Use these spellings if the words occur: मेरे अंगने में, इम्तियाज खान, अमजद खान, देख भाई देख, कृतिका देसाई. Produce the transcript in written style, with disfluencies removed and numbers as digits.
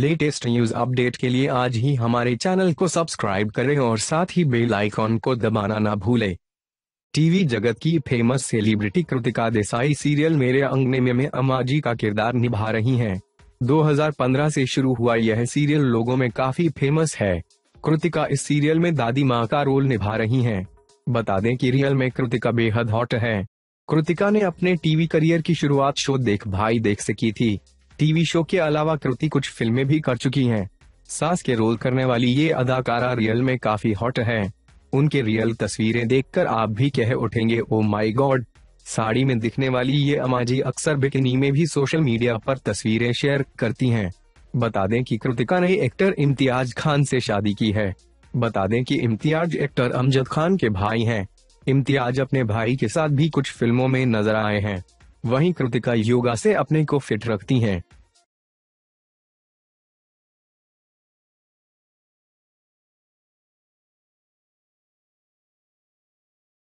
Latest news update के लिए आज ही हमारे चैनल को सब्सक्राइब करें और साथ ही बेल आइकॉन को दबाना ना भूलें। टीवी जगत की famous celebrity कृतिका देसाई serial मेरे अंगने में अम्मा जी का किरदार निभा रही हैं। 2015 से शुरू हुआ यह सीरियल लोगों में काफी फेमस है। कृतिका इस सीरियल में दादी माँ का रोल निभा रही हैं। बता दें कि रियल में कृतिका बेहद हॉट है। कृतिका ने अपने टीवी करियर की शुरुआत शो देख भाई देख से की थी। टीवी शो के अलावा कृति कुछ फिल्में भी कर चुकी हैं। सास के रोल करने वाली ये अदाकारा रियल में काफी हॉट है। उनके रियल तस्वीरें देखकर आप भी कह उठेंगे ओ माय गॉड। साड़ी में दिखने वाली ये अम्मा जी अक्सर बिकिनी में भी सोशल मीडिया पर तस्वीरें शेयर करती हैं। बता दें कि कृतिका ने एक्टर इम्तियाज खान से शादी की है। बता दें कि इम्तियाज एक्टर अमजद खान के भाई हैं। इम्तियाज अपने भाई के साथ भी कुछ फिल्मों में नजर आए हैं। वहीं कृतिका योगा से अपने को फिट रखती हैं।